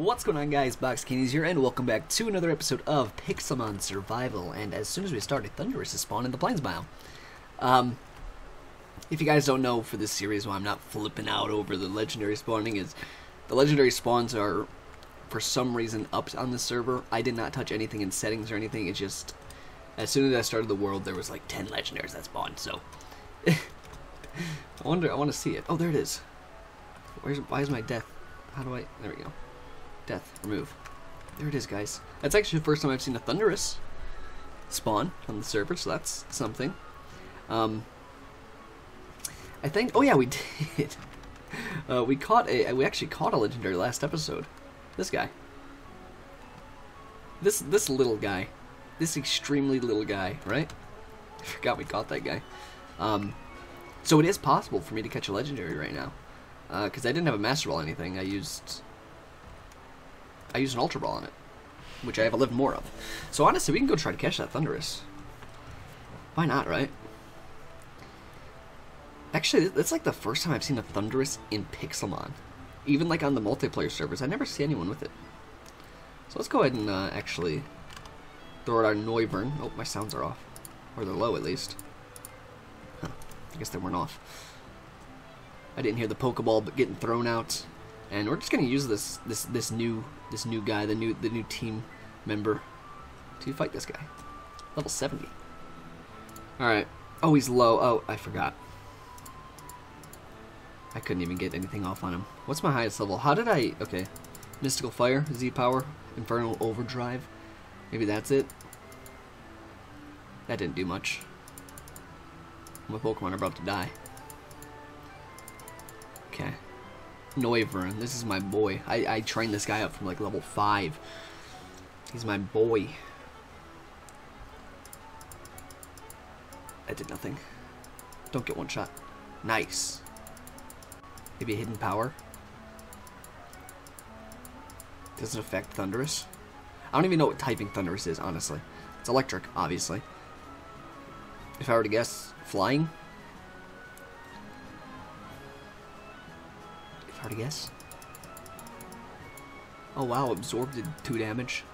What's going on, guys? Boxcandies here, and welcome back to another episode of Pixamon Survival. And as soon as we started, Thundurus is spawned in the Plains biome. If you guys don't know, for this series, why I'm not flipping out over the legendary spawning is the legendary spawns are, for some reason, up on the server. I did not touch anything in settings or anything. It's just, as soon as I started the world, there was like 10 legendaries that spawned, so. I want to see it. Oh, there it is. Why is my death? How do I? There we go. Death. Remove. There it is, guys. That's actually the first time I've seen a Thundurus spawn on the server, so that's something. I think. Oh yeah, we did. We actually caught a legendary last episode. This guy. This little guy. This extremely little guy. Right? I forgot we caught that guy. So it is possible for me to catch a legendary right now. Because I didn't have a Master Ball or anything, I used an Ultra Ball on it, which I have 11 more of. So honestly, we can go try to catch that Thundurus. Why not, right? Actually, that's like the first time I've seen a Thundurus in Pixelmon. Even like on the multiplayer servers, I never see anyone with it. So let's go ahead and actually throw out our Noivern. Oh, my sounds are off. Or they're low, at least. Huh. I guess they weren't off. I didn't hear the Pokeball getting thrown out, and we're just gonna use this new guy, the new team member, to fight this guy. Level 70. All right. Oh, he's low. Oh, I forgot. I couldn't even get anything off on him. What's my highest level? How did I? Okay. Mystical Fire, Z Power, Infernal Overdrive. Maybe that's it. That didn't do much. My Pokemon are about to die. Okay. Noivern, this is my boy. I trained this guy up from like level 5. He's my boy. I did nothing. Don't get one shot. Nice. Maybe a hidden power. Does it affect Thundurus? I don't even know what typing Thundurus is, honestly. It's electric, obviously. If I were to guess, flying? Hard to guess. Oh wow, absorbed did 2 damage.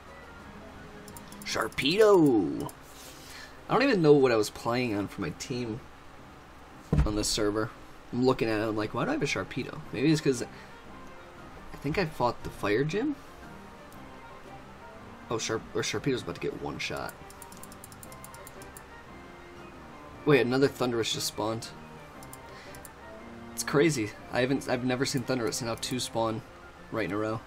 Sharpedo! I don't even know what I was playing on for my team on this server. I'm looking at it, I'm like, why do I have a Sharpedo? Maybe it's because I think I fought the fire gym? Oh, Sharpedo's about to get one shot. Wait, another Thundurus just spawned. It's crazy. I've never seen Thundurus, and now 2 spawn right in a row.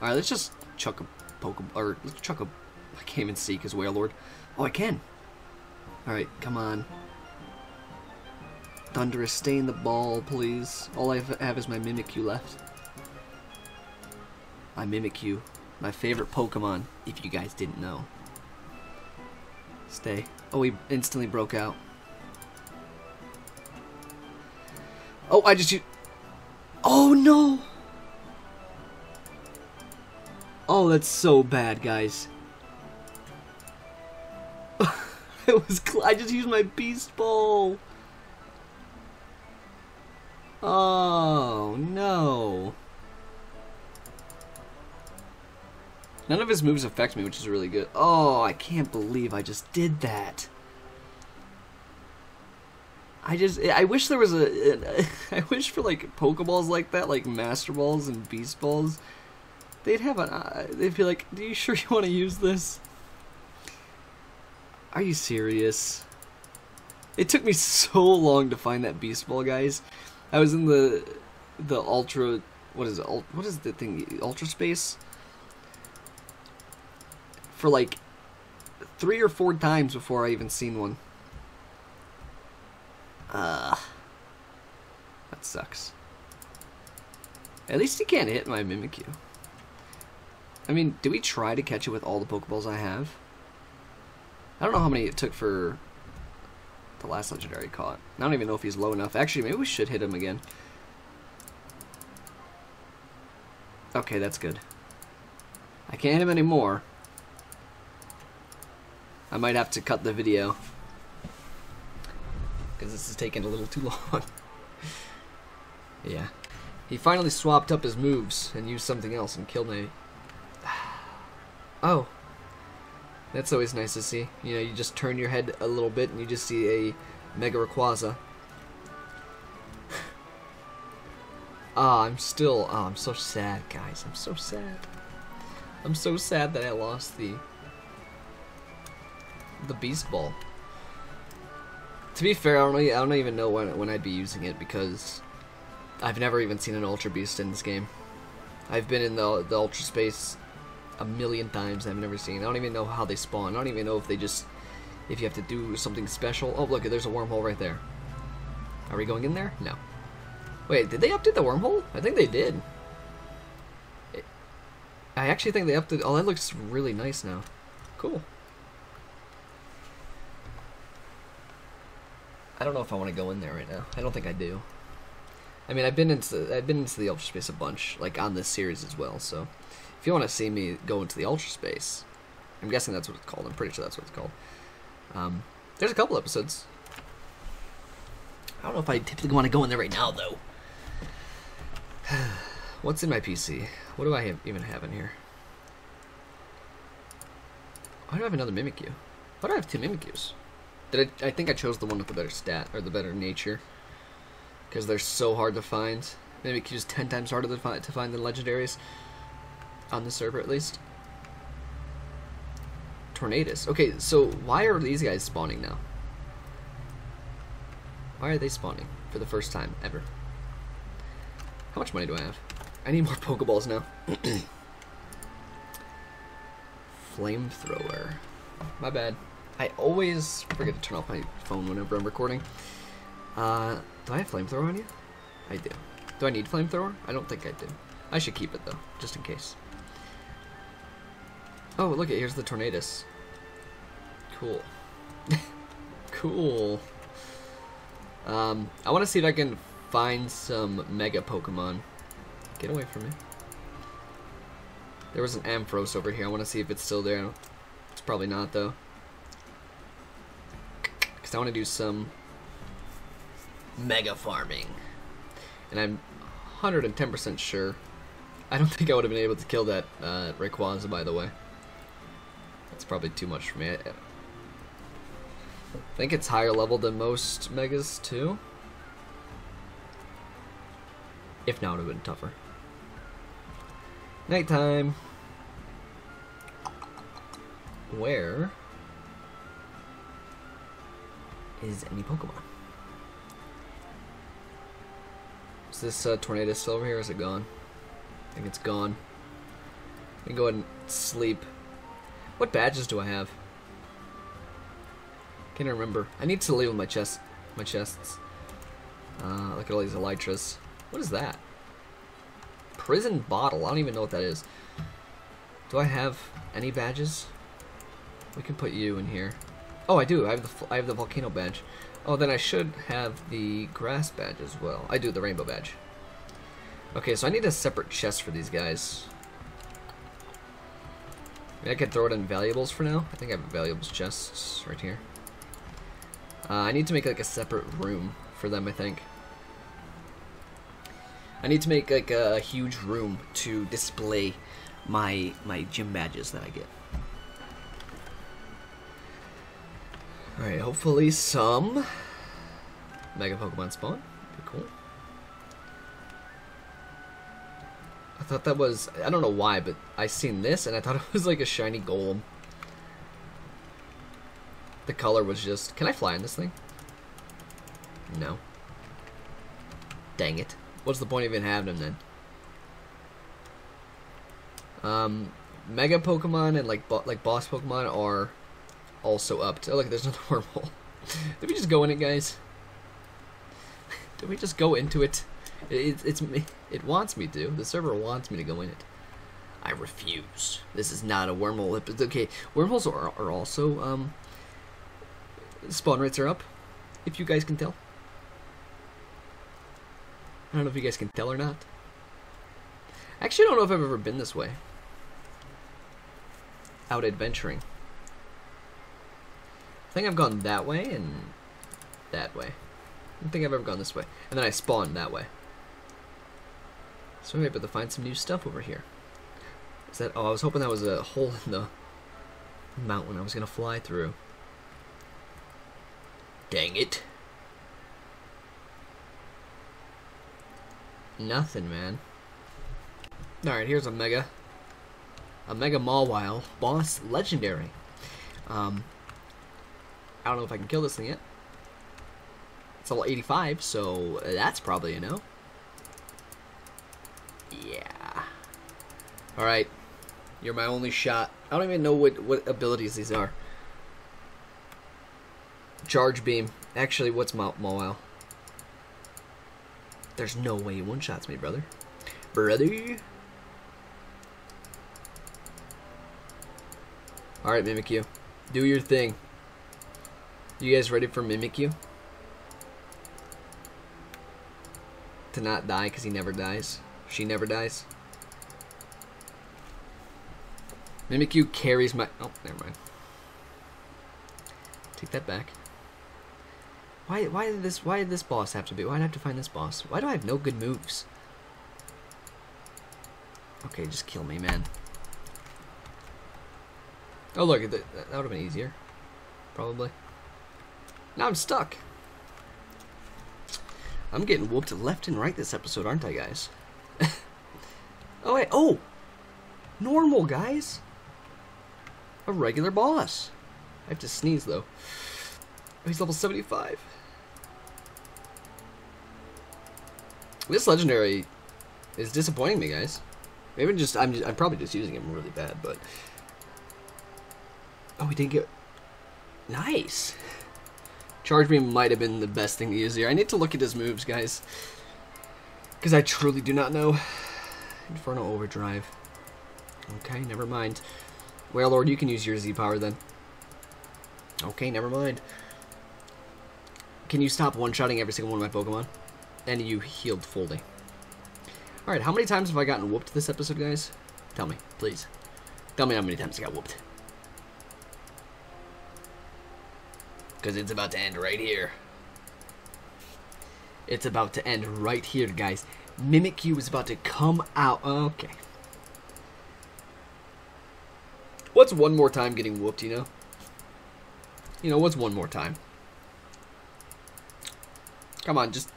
All right, let's just chuck a Pokeball, or let's chuck a. I can't even see because Wailord. Oh, I can. All right, come on. Thundurus, stay in the ball, please. All I have is my Mimikyu left. My Mimikyu, my favorite Pokemon. If you guys didn't know. Stay. Oh, he instantly broke out. Oh, I just used... Oh, no! Oh, that's so bad, guys. It was... I just used my Beast Ball! Oh, no. None of his moves affect me, which is really good. Oh, I can't believe I just did that. I wish there was I wish for like Pokeballs like that, like Master Balls and Beast Balls, they'd have an eye. They'd be like, "Do you sure you want to use this? Are you serious?" It took me so long to find that Beast Ball, guys. I was in the Ultra. What is it? What is the thing? Ultra Space. For like 3 or 4 times before I even seen one. That sucks. At least he can't hit my Mimikyu. I mean, do we try to catch it with all the Pokeballs I have? I don't know how many it took for the last legendary caught. I don't even know if he's low enough. Actually, maybe we should hit him again. Okay, that's good. I can't hit him anymore. I might have to cut the video. Because this is taking a little too long. Yeah. He finally swapped up his moves and used something else and killed me. Oh. That's always nice to see. You know, you just turn your head a little bit and you just see a Mega Rayquaza. Ah, I'm so sad, guys. I'm so sad. I'm so sad that I lost the Beast Ball. To be fair, I don't even know when I'd be using it, because I've never even seen an Ultra Beast in this game. I've been in the Ultra Space a million times. I've never seen. I don't even know how they spawn. I don't even know if they just, if you have to do something special. Oh, look, there's a wormhole right there. Are we going in there? No. Wait, did they update the wormhole? I think they did. I actually think they updated. Oh, that looks really nice now. Cool. I don't know if I want to go in there right now. I don't think I do. I mean, I've been into the Ultra Space a bunch, like on this series as well. So, if you want to see me go into the Ultra Space, I'm guessing that's what it's called. I'm pretty sure that's what it's called. There's a couple episodes. I don't know if I typically want to go in there right now, though. What's in my PC? What do I even have in here? Why do I have another Mimikyu? Why do I have two Mimikyus? Did I think I chose the one with the better stat, or the better nature. Because they're so hard to find. Mimikyu's 10 times harder to find than legendaries. On the server, at least. Tornadus. Okay, so why are these guys spawning now? Why are they spawning for the first time ever? How much money do I have? I need more Pokeballs now. Flamethrower. My bad. I always forget to turn off my phone whenever I'm recording. Do I have Flamethrower on you? I do. Do I need Flamethrower? I don't think I do. I should keep it though, just in case. Oh, look, here's the Tornadus. Cool. Cool. I want to see if I can find some Mega Pokemon. Get away from me. There was an Ampharos over here. I want to see if it's still there. It's probably not, though. Because I want to do some Mega Farming. And I'm 110% sure. I don't think I would have been able to kill that Rayquaza, by the way. That's probably too much for me. I think it's higher level than most Megas, too. If not, it would have been tougher. Nighttime! Where is any Pokemon? Is this Tornado still over here, or is it gone? I think it's gone. I'm gonna go ahead and sleep. What badges do I have? Can't remember. I need to leave with my chests. Look at all these Elytras. What is that? Prison bottle. I don't even know what that is. Do I have any badges? We can put you in here. Oh, I do. I have the volcano badge. Oh, then I should have the grass badge as well. I do, the rainbow badge. Okay, so I need a separate chest for these guys. Maybe I could throw it in valuables for now. I think I have valuables chests right here. I need to make like a separate room for them, I think. I need to make like a huge room to display my gym badges that I get. Alright, hopefully some Mega Pokemon spawn. Be cool. I thought that was, I don't know why, but I seen this and I thought it was like a shiny golem. The color was just... Can I fly on this thing? No. Dang it. What's the point of even having him then? Mega Pokemon and like boss Pokemon are also up to... Oh, look, there's another wormhole. Did we just go in it, guys? Did we just go into it? It wants me to. The server wants me to go in it. I refuse. This is not a wormhole. Okay, wormholes are also... Spawn rates are up, if you guys can tell. I don't know if you guys can tell or not. Actually, I don't know if I've ever been this way. Out adventuring. I think I've gone that way and that way. I don't think I've ever gone this way. And then I spawned that way. So we might be able to find some new stuff over here. Is that... oh, I was hoping that was a hole in the mountain I was going to fly through. Dang it. Nothing, man. Alright, here's a Mega. A Mega Mawile. Boss Legendary. I don't know if I can kill this thing yet. It's level 85, so that's probably a no. Yeah. Alright. You're my only shot. I don't even know what abilities these are. Charge Beam. Actually, what's Mawile? There's no way he one-shots me, brother. Brother. Alright, Mimikyu. Do your thing. You guys ready for Mimikyu? To not die, because he never dies. She never dies. Mimikyu carries my... oh, never mind. Take that back. Why did this boss have to be? Why'd I have to find this boss? Why do I have no good moves? Okay, just kill me, man. Oh, look, that would have been easier. Probably. Now I'm stuck. I'm getting whooped left and right this episode, aren't I, guys? Oh, wait. Oh! Normal, guys! A regular boss. I have to sneeze, though. Oh, he's level 75. This legendary is disappointing me, guys. Maybe I'm probably just using him really bad, but... oh, he didn't get... nice! Charge Beam might have been the best thing to use here. I need to look at his moves, guys, because I truly do not know. Infernal Overdrive. Okay, never mind. Wailord, you can use your Z power then. Okay, never mind. Can you stop one-shotting every single one of my Pokemon? And you healed fully. Alright, how many times have I gotten whooped this episode, guys? Tell me, please. Tell me how many times I got whooped. Because it's about to end right here. It's about to end right here, guys. Mimikyu is about to come out. Okay. What's one more time getting whooped, you know? You know, what's one more time? Come on, just...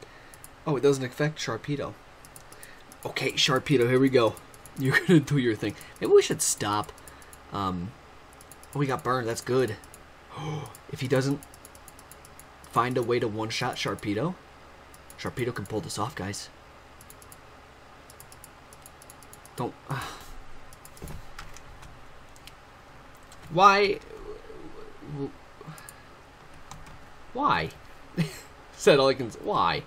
oh, it doesn't affect Sharpedo. Okay, Sharpedo, here we go. You're going to do your thing. Maybe we should stop. Oh, we got burned. That's good. If he doesn't... find a way to one-shot Sharpedo. Sharpedo can pull this off, guys. Don't... Why? Said all I can say. Why?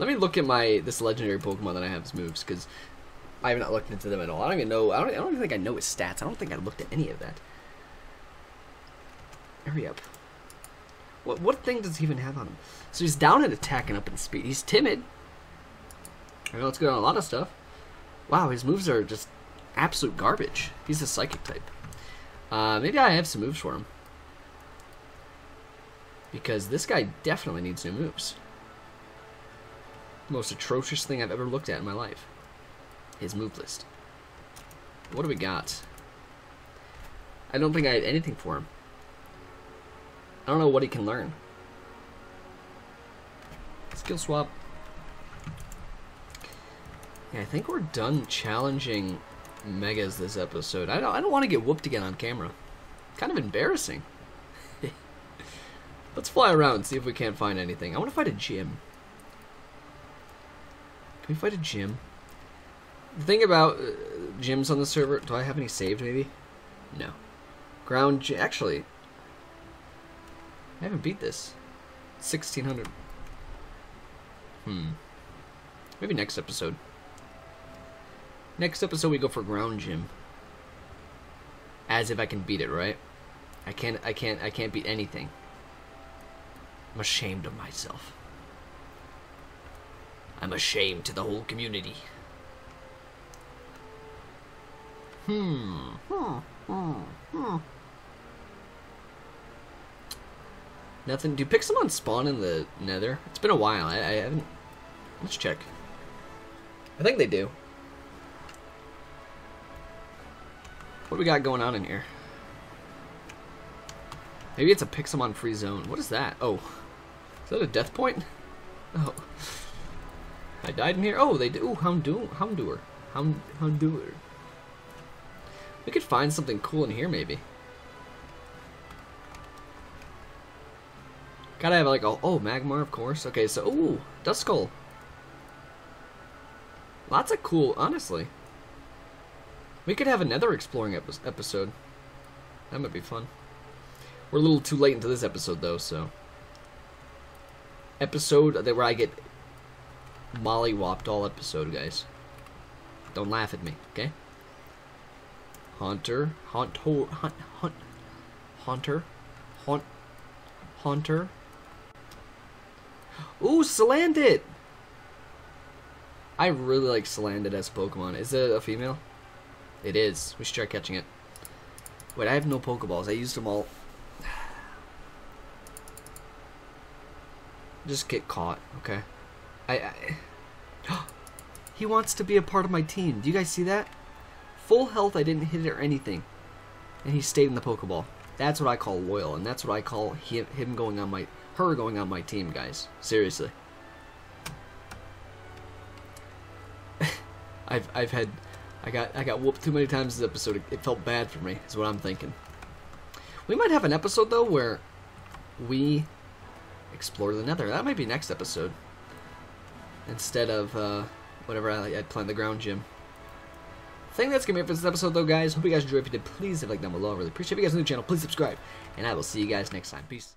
Let me look at this legendary Pokemon that I have as moves, because I have not looked into them at all. I don't even know... I don't even think I know his stats. I don't think I looked at any of that. Hurry up. What thing does he even have on him? So he's down in attack and up in speed. He's timid. I know it's good on a lot of stuff. Wow, his moves are just absolute garbage. He's a psychic type. Maybe I have some moves for him. Because this guy definitely needs new moves. Most atrocious thing I've ever looked at in my life. His move list. What do we got? I don't think I had anything for him. I don't know what he can learn. Skill swap. Yeah, I think we're done challenging Megas this episode. I don't want to get whooped again on camera. Kind of embarrassing. Let's fly around and see if we can't find anything. I want to fight a gym. Can we fight a gym? The thing about gyms on the server... do I have any saved, maybe? No. Ground gym... actually... I haven't beat this. 1600. Maybe next episode. Next episode we go for ground gym. As if I can beat it, right? I can't beat anything. I'm ashamed of myself. I'm ashamed to the whole community. Nothing. Do Pixelmon spawn in the Nether? It's been a while. I haven't... let's check. I think they do. What do we got going on in here? Maybe it's a Pixelmon free zone. What is that? Oh. Is that a death point? Oh. I died in here. Oh, they do. Ooh, Houndoor. Houndoor. We could find something cool in here, maybe. Gotta have like a... Oh, Magmar, of course. Okay, so... Ooh, Duskull. Lots of cool, honestly. We could have another exploring episode. That might be fun. We're a little too late into this episode, though, so... Episode where I get molly-whopped all episode, guys. Don't laugh at me, okay? Haunter. Haunter. Ooh, Salandit! I really like Salandit as a Pokemon. Is it a female? It is. We should try catching it. Wait, I have no Pokeballs. I used them all. Just get caught, okay? He wants to be a part of my team. Do you guys see that? Full health, I didn't hit it or anything. And he stayed in the Pokeball. That's what I call loyal, and that's what I call him going on my... Her going on my team, guys. Seriously. I got whooped too many times this episode. It felt bad for me, is what I'm thinking. We might have an episode, though, where we explore the Nether. That might be next episode. Instead of, whatever I planned the ground gym. I think that's going to be it for this episode, though, guys. Hope you guys enjoyed. If you did, please hit like down below. I really appreciate it. If you guys are new to the channel, please subscribe. And I will see you guys next time. Peace.